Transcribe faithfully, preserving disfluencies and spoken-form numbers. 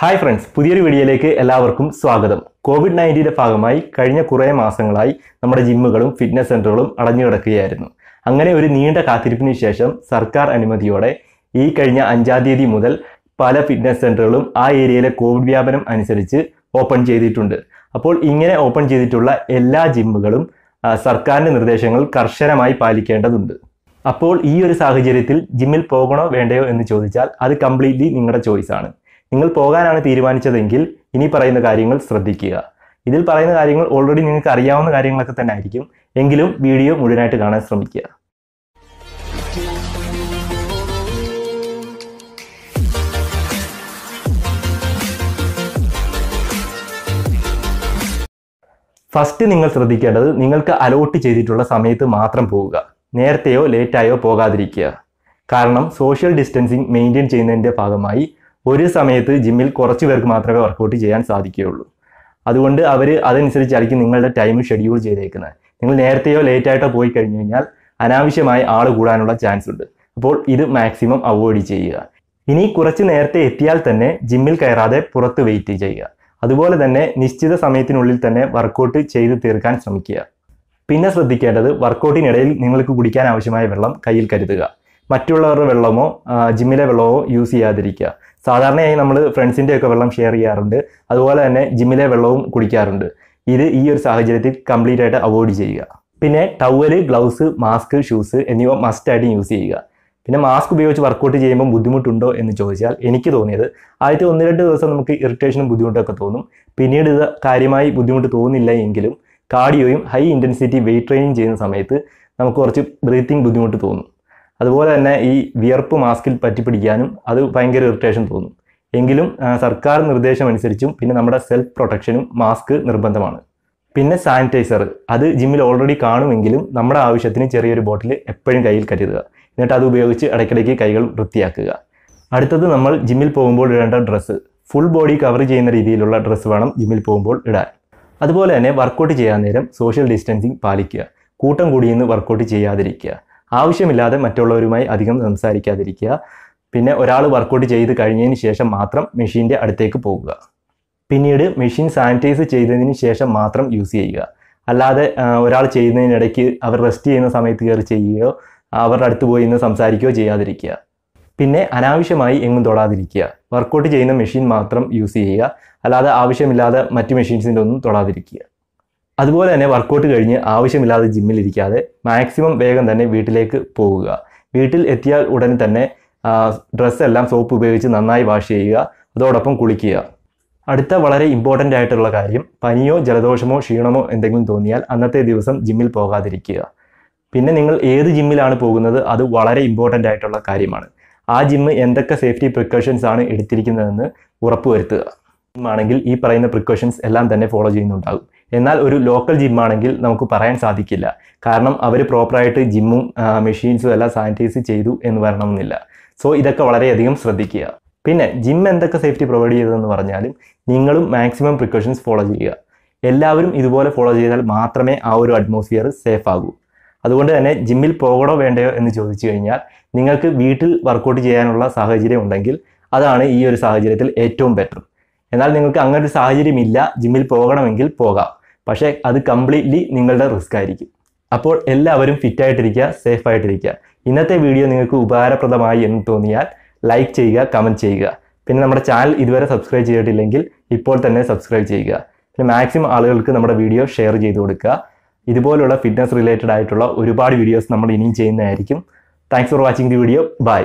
Hi friends, Pudhiya Vidiyalekku Ellavarkkum Swagatham. covid nineteen ന്റെ ഭാഗമായി കഴിഞ്ഞ കുറേ മാസങ്ങളായി നമ്മുടെ ജിമ്മുകളും ഫിറ്റ്നസ് സെന്ററുകളും അടഞ്ഞു കിടക്കുകയായിരുന്നു. അങ്ങനെ ഒരു നീണ്ട കാത്തിരിപ്പിന് ശേഷം സർക്കാർ അനുമതിയോടെ ഈ കഴിഞ്ഞ അഞ്ചാം തീയതി മുതൽ പല ഫിറ്റ്നസ് സെന്ററുകളും ആ ഏരിയയിലെ കോവിഡ് വ്യാപനം അനുസരിച്ച് ഓപ്പൺ ചെയ്തിട്ടുണ്ട്. അപ്പോൾ ഇങ്ങനെ ഓപ്പൺ ചെയ്തിട്ടുള്ള എല്ലാ ജിമ്മുകളും സർക്കാരിന്റെ നിർദ്ദേശങ്ങൾ കർശനമായി പാലിക്കേണ്ടതുണ്ട്. അപ്പോൾ ഈ ഒരു സാഹചര്യത്തിൽ ജിമ്മിൽ പോകണോ വേണ്ടയോ എന്ന് ചോദിച്ചാൽ അത് കംപ്ലീറ്റ്ലി നിങ്ങളുടെ ചോയ്സ് ആണ്. നിങ്ങൾ പോകാനാണ് തീരുമാനിച്ചതെങ്കിൽ ഇനി പറയുന്ന കാര്യങ്ങൾ ശ്രദ്ധിക്കുക. ഇതിൽ പറയുന്ന കാര്യങ്ങൾ ഓൾറെഡി നിങ്ങൾക്ക് അറിയാവുന്ന കാര്യങ്ങളൊക്കെ തന്നെ ആയിരിക്കും, എങ്കിലും വീഡിയോ മുഴുവനായിട്ട് കാണാൻ ശ്രമിക്കുക. ഫസ്റ്റ് നിങ്ങൾ ശ്രദ്ധിക്കേണ്ടത് നിങ്ങൾക്ക് അലോട്ട് ചെയ്തിട്ടുള്ള സമയത്ത് മാത്രം പോവുക, നേരത്തെയോ ലേറ്റായോ പോകാതിരിക്കുക. കാരണം സോഷ്യൽ ഡിസ്റ്റൻസിങ് മെയിൻറ്റെയിൻ ചെയ്യുന്നതിൻ്റെ ഭാഗമായി ഒരു സമയത്ത് ജിമ്മിൽ കുറച്ച് പേർക്ക് മാത്രമേ വർക്കൗട്ട് ചെയ്യാൻ സാധിക്കുകയുള്ളൂ. അതുകൊണ്ട് അവർ അതനുസരിച്ചായിരിക്കും നിങ്ങളുടെ ടൈം ഷെഡ്യൂൾ ചെയ്തേക്കുന്നത്. നിങ്ങൾ നേരത്തെയോ ലേറ്റായിട്ടോ പോയി കഴിഞ്ഞു കഴിഞ്ഞാൽ അനാവശ്യമായി ആൾ കൂടാനുള്ള ചാൻസ് ഉണ്ട്. അപ്പോൾ ഇത് മാക്സിമം അവോയ്ഡ് ചെയ്യുക. ഇനി കുറച്ച് നേരത്തെ എത്തിയാൽ തന്നെ ജിമ്മിൽ കയറാതെ പുറത്ത് വെയിറ്റ് ചെയ്യുക. അതുപോലെ തന്നെ നിശ്ചിത സമയത്തിനുള്ളിൽ തന്നെ വർക്കൗട്ട് ചെയ്ത് തീർക്കാൻ ശ്രമിക്കുക. പിന്നെ ശ്രദ്ധിക്കേണ്ടത് വർക്കൗട്ടിനിടയിൽ നിങ്ങൾക്ക് കുടിക്കാൻ ആവശ്യമായ വെള്ളം കയ്യിൽ കരുതുക. മറ്റുള്ളവരുടെ വെള്ളമോ ജിമ്മിലെ വെള്ളമോ യൂസ് ചെയ്യാതിരിക്കുക. സാധാരണയായി നമ്മൾ ഫ്രണ്ട്സിൻ്റെയൊക്കെ വെള്ളം ഷെയർ ചെയ്യാറുണ്ട്, അതുപോലെ തന്നെ ജിമ്മിലെ വെള്ളവും കുടിക്കാറുണ്ട്. ഇത് ഈ ഒരു സാഹചര്യത്തിൽ കംപ്ലീറ്റ് ആയിട്ട് അവോയ്ഡ് ചെയ്യുക. പിന്നെ ടവല്, ഗ്ലൗസ്, മാസ്ക്, ഷൂസ് എന്നിവ മസ്റ്റായിട്ടും യൂസ് ചെയ്യുക. പിന്നെ മാസ്ക് ഉപയോഗിച്ച് വർക്കൗട്ട് ചെയ്യുമ്പോൾ ബുദ്ധിമുട്ടുണ്ടോ എന്ന് ചോദിച്ചാൽ എനിക്ക് തോന്നിയത് ആദ്യത്തെ ഒന്ന് രണ്ട് ദിവസം നമുക്ക് ഇറിറ്റേഷനും ബുദ്ധിമുട്ടൊക്കെ തോന്നും. പിന്നീട് ഇത് കാര്യമായി ബുദ്ധിമുട്ട് തോന്നില്ല എങ്കിലും കാർഡിയോയും ഹൈ ഇൻറ്റൻസിറ്റി വെയിറ്റ് ട്രെയിനിങ് ചെയ്യുന്ന സമയത്ത് നമുക്ക് കുറച്ച് ബ്രീത്തിങ് ബുദ്ധിമുട്ട് തോന്നും. അതുപോലെ തന്നെ ഈ വിയർപ്പ് മാസ്കിൽ പറ്റി പിടിക്കാനും അത് ഭയങ്കര ഇറിറ്റേഷൻ തോന്നും. എങ്കിലും സർക്കാർ നിർദ്ദേശമനുസരിച്ചും പിന്നെ നമ്മുടെ സെൽഫ് പ്രൊട്ടക്ഷനും മാസ്ക് നിർബന്ധമാണ്. പിന്നെ സാനിറ്റൈസർ അത് ജിമ്മിൽ ഓൾറെഡി കാണുമെങ്കിലും നമ്മുടെ ആവശ്യത്തിന് ചെറിയൊരു ബോട്ടിൽ എപ്പോഴും കയ്യിൽ കരുതുക. എന്നിട്ട് അത് ഉപയോഗിച്ച് ഇടയ്ക്കിടയ്ക്ക് കൈകൾ വൃത്തിയാക്കുക. അടുത്തത് നമ്മൾ ജിമ്മിൽ പോകുമ്പോൾ ഇടേണ്ട ഡ്രസ്സ്. ഫുൾ ബോഡി കവർ ചെയ്യുന്ന രീതിയിലുള്ള ഡ്രസ്സ് വേണം ജിമ്മിൽ പോകുമ്പോൾ ഇടാൻ. അതുപോലെ തന്നെ വർക്കൗട്ട് ചെയ്യാൻ നേരം സോഷ്യൽ ഡിസ്റ്റൻസിങ് പാലിക്കുക. കൂട്ടം കൂടിയെന്ന് വർക്കൗട്ട് ചെയ്യാതിരിക്കുക. ആവശ്യമില്ലാതെ മറ്റുള്ളവരുമായി അധികം സംസാരിക്കാതിരിക്കുക. പിന്നെ ഒരാൾ വർക്കൗട്ട് ചെയ്ത് കഴിഞ്ഞതിന് ശേഷം മാത്രം മെഷീൻ്റെ അടുത്തേക്ക് പോകുക. പിന്നീട് മെഷീൻ സാനിറ്റൈസ് ചെയ്തതിന് ശേഷം മാത്രം യൂസ് ചെയ്യുക. അല്ലാതെ ഒരാൾ ചെയ്യുന്നതിനിടയ്ക്ക് അവർ റെസ്റ്റ് ചെയ്യുന്ന സമയത്ത് കയറി ചെയ്യുകയോ അവരുടെ അടുത്ത് പോയി നിന്ന് സംസാരിക്കുകയോ ചെയ്യാതിരിക്കുക. പിന്നെ അനാവശ്യമായി എങ്ങും തൊടാതിരിക്കുക. വർക്കൗട്ട് ചെയ്യുന്ന മെഷീൻ മാത്രം യൂസ് ചെയ്യുക, അല്ലാതെ ആവശ്യമില്ലാതെ മറ്റ് മെഷീൻസിൻ്റെ ഒന്നും തൊടാതിരിക്കുക. അതുപോലെ തന്നെ വർക്കൗട്ട് കഴിഞ്ഞ് ആവശ്യമില്ലാതെ ജിമ്മിലിരിക്കാതെ മാക്സിമം വേഗം തന്നെ വീട്ടിലേക്ക് പോവുക. വീട്ടിൽ എത്തിയാൽ ഉടൻ തന്നെ ഡ്രസ്സെല്ലാം സോപ്പ് ഉപയോഗിച്ച് നന്നായി വാഷ് ചെയ്യുക. അതോടൊപ്പം കുളിക്കുക. അടുത്ത വളരെ ഇമ്പോർട്ടൻ്റ് ആയിട്ടുള്ള കാര്യം, പനിയോ ജലദോഷമോ ക്ഷീണമോ എന്തെങ്കിലും തോന്നിയാൽ അന്നത്തെ ദിവസം ജിമ്മിൽ പോകാതിരിക്കുക. പിന്നെ നിങ്ങൾ ഏത് ജിമ്മിലാണ് പോകുന്നത് അത് വളരെ ഇമ്പോർട്ടൻ്റ് ആയിട്ടുള്ള കാര്യമാണ്. ആ ജിമ്മ് എന്തൊക്കെ സേഫ്റ്റി പ്രിക്കോഷൻസ് ആണ് എടുത്തിരിക്കുന്നതെന്ന് ഉറപ്പുവരുത്തുക. ജിമ്മാണെങ്കിൽ ഈ പറയുന്ന പ്രിക്കോഷൻസ് എല്ലാം തന്നെ ഫോളോ ചെയ്യുന്നുണ്ടാകും. എന്നാൽ ഒരു ലോക്കൽ ജിമ്മാണെങ്കിൽ നമുക്ക് പറയാൻ സാധിക്കില്ല. കാരണം അവർ പ്രോപ്പറായിട്ട് ജിമ്മും മെഷീൻസും എല്ലാം സാനിറ്റൈസ് ചെയ്തു എന്ന് വരണമെന്നില്ല. സോ ഇതൊക്കെ വളരെയധികം ശ്രദ്ധിക്കുക. പിന്നെ ജിം എന്തൊക്കെ സേഫ്റ്റി പ്രൊവൈഡ് ചെയ്തതെന്ന് പറഞ്ഞാലും നിങ്ങളും മാക്സിമം പ്രിക്കോഷൻസ് ഫോളോ ചെയ്യുക. എല്ലാവരും ഇതുപോലെ ഫോളോ ചെയ്താൽ മാത്രമേ ആ ഒരു അറ്റ്മോസ്ഫിയർ സേഫ് ആകൂ. അതുകൊണ്ട് തന്നെ ജിമ്മിൽ പോകണോ വേണ്ടയോ എന്ന് ചോദിച്ചു കഴിഞ്ഞാൽ നിങ്ങൾക്ക് വീട്ടിൽ വർക്കൗട്ട് ചെയ്യാനുള്ള സാഹചര്യം ഉണ്ടെങ്കിൽ അതാണ് ഈ ഒരു സാഹചര്യത്തിൽ ഏറ്റവും ബെറ്റർ. എന്നാൽ നിങ്ങൾക്ക് അങ്ങനൊരു സാഹചര്യമില്ല, ജിമ്മിൽ പോകണമെങ്കിൽ പോകാം, പക്ഷേ അത് കംപ്ലീറ്റ്ലി നിങ്ങളുടെ റിസ്ക് ആയിരിക്കും. അപ്പോൾ എല്ലാവരും ഫിറ്റായിട്ടിരിക്കുക, സേഫ് ആയിട്ടിരിക്കുക. ഇന്നത്തെ വീഡിയോ നിങ്ങൾക്ക് ഉപകാരപ്രദമായി എന്ന് തോന്നിയാൽ ലൈക്ക് ചെയ്യുക, കമൻറ്റ് ചെയ്യുക. പിന്നെ നമ്മുടെ ചാനൽ ഇതുവരെ സബ്സ്ക്രൈബ് ചെയ്തിട്ടില്ലെങ്കിൽ ഇപ്പോൾ തന്നെ സബ്സ്ക്രൈബ് ചെയ്യുക. പിന്നെ മാക്സിമം ആളുകൾക്ക് നമ്മുടെ വീഡിയോ ഷെയർ ചെയ്ത് കൊടുക്കുക. ഇതുപോലുള്ള ഫിറ്റ്നസ് റിലേറ്റഡ് ആയിട്ടുള്ള ഒരുപാട് വീഡിയോസ് നമ്മൾ ഇനിയും ചെയ്യുന്നതായിരിക്കും. Thanks for watching the video. By.